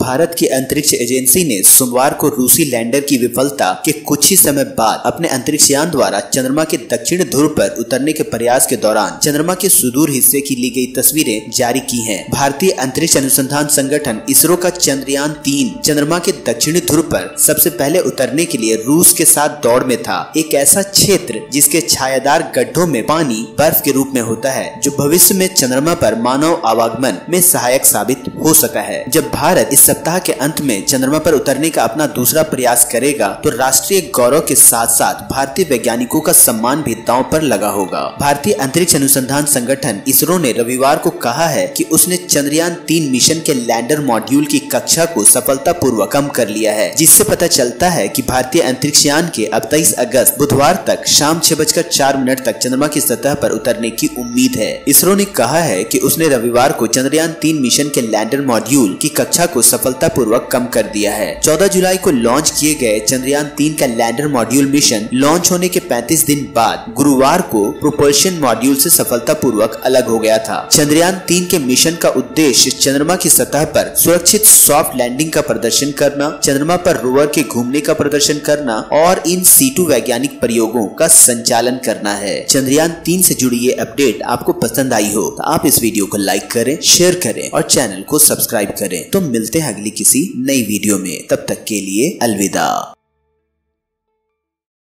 भारत की अंतरिक्ष एजेंसी ने सोमवार को रूसी लैंडर की विफलता के कुछ ही समय बाद अपने अंतरिक्ष यान द्वारा चंद्रमा के दक्षिण ध्रुव पर उतरने के प्रयास के दौरान चंद्रमा के सुदूर हिस्से की ली गई तस्वीरें जारी की हैं। भारतीय अंतरिक्ष अनुसंधान संगठन इसरो का चंद्रयान-3 चंद्रमा के दक्षिण ध्रुव पर सबसे पहले उतरने के लिए रूस के साथ दौड़ में था। एक ऐसा क्षेत्र जिसके छायादार गड्ढों में पानी बर्फ के रूप में होता है, जो भविष्य में चंद्रमा पर मानव आवागमन में सहायक साबित हो सका है। जब भारत इस सप्ताह के अंत में चंद्रमा पर उतरने का अपना दूसरा प्रयास करेगा तो राष्ट्रीय गौरव के साथ साथ भारतीय वैज्ञानिकों का सम्मान भी दांव पर लगा होगा। भारतीय अंतरिक्ष अनुसंधान संगठन इसरो ने रविवार को कहा है कि उसने चंद्रयान-3 मिशन के लैंडर मॉड्यूल की कक्षा को सफलतापूर्वक कम कर लिया है, जिससे पता चलता है कि भारतीय अंतरिक्ष यान के अब 23 अगस्त बुधवार तक शाम 6:04 तक चंद्रमा की सतह पर उतरने की उम्मीद है। इसरो ने कहा है कि उसने रविवार को चंद्रयान-3 मिशन के लैंडर मॉड्यूल की कक्षा को सफलतापूर्वक कम कर दिया है। 14 जुलाई को लॉन्च किए गए चंद्रयान-3 का लैंडर मॉड्यूल मिशन लॉन्च होने के 35 दिन बाद गुरुवार को प्रोपल्शन मॉड्यूल से सफलतापूर्वक अलग हो गया था। चंद्रयान-3 के मिशन का उद्देश्य चंद्रमा की सतह पर सुरक्षित सॉफ्ट लैंडिंग का प्रदर्शन करना, चंद्रमा पर रोवर के घूमने का प्रदर्शन करना और इन सीटू वैज्ञानिक प्रयोगों का संचालन करना है। चंद्रयान-3 से जुड़ी ये अपडेट आपको पसंद आई हो तो आप इस वीडियो को लाइक करें, शेयर करें और चैनल को सब्सक्राइब करें। तो मिलते हैं अगली किसी नई वीडियो में, तब तक के लिए अलविदा।